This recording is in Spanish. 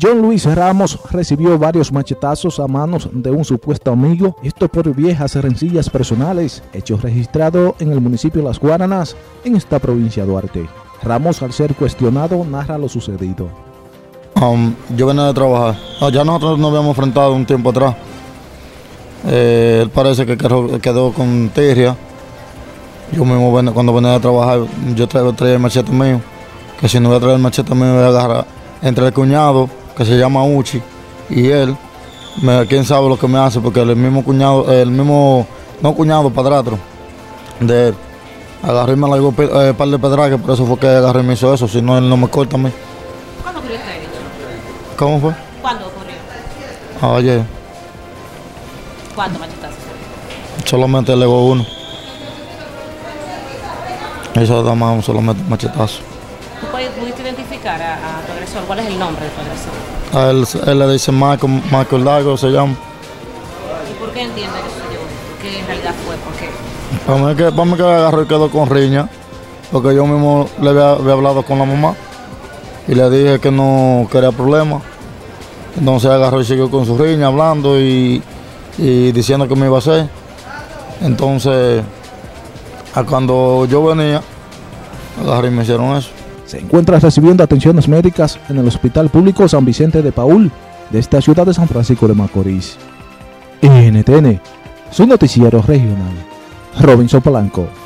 John Luis Ramos recibió varios machetazos a manos de un supuesto amigo, esto por viejas rencillas personales, hecho registrado en el municipio de Las Guáranas, en esta provincia de Duarte. Ramos, al ser cuestionado, narra lo sucedido. Yo venía de trabajar. Ya nosotros nos habíamos enfrentado un tiempo atrás. Él parece que quedó con tirria. Yo mismo cuando venía de trabajar, yo traía el machete mío, que si no voy a traer el machete mío voy a agarrar. Entre el cuñado, que se llama Uchi, y él, quién sabe lo que me hace, porque el mismo padrastro de él, agarré y me largó un par de pedradas, por eso fue que agarré y me hizo eso, si no él no me corta a mí. ¿Cuándo ocurrió este hecho? ¿Cómo fue? ¿Cuándo ocurrió? Ayer. ¿Cuántos machetazos? Solamente le dio uno. Eso da más, solamente un machetazo. ¿Tú pudiste identificar a tu agresor? ¿Cuál es el nombre de tu agresor? Él le dice Marco Hidalgo, se llama. ¿Y por qué entiende que soy yo? ¿Qué en realidad fue? ¿Por qué? Para mí que agarró y quedó con riña, porque yo mismo le había hablado con la mamá y le dije que no quería problemas. Entonces agarró y siguió con su riña, hablando y diciendo que me iba a hacer. Entonces, cuando yo venía, agarré y me hicieron eso. Se encuentra recibiendo atenciones médicas en el Hospital Público San Vicente de Paúl de esta ciudad de San Francisco de Macorís. NTN, su noticiero regional. Robinson Polanco.